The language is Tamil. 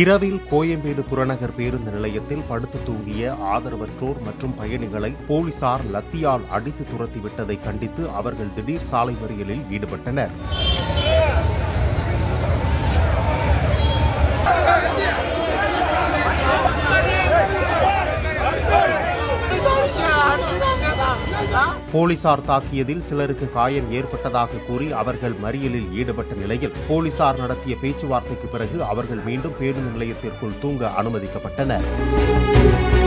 இரவில் கோயம்பேடு புறநகர் பேருந்து நிலையத்தில் படுத்து தூங்கிய ஆதரவற்றோர் மற்றும் பயணிகளை போலீசார் லத்தியால் அடித்து துரத்திவிட்டதை கண்டித்து அவர்கள் திடீர் சாலை மறியலில் ஈடுபட்டனர். போலீசார் தாக்கியதில் சிலருக்கு காயம் ஏற்பட்டதாக கூறி அவர்கள் மறியலில் ஈடுபட்ட நிலையில் போலீசார் நடத்திய பேச்சுவார்த்தைக்கு பிறகு அவர்கள் மீண்டும் பேருந்து நிலையத்திற்குள் தூங்க அனுமதிக்கப்பட்டனர்.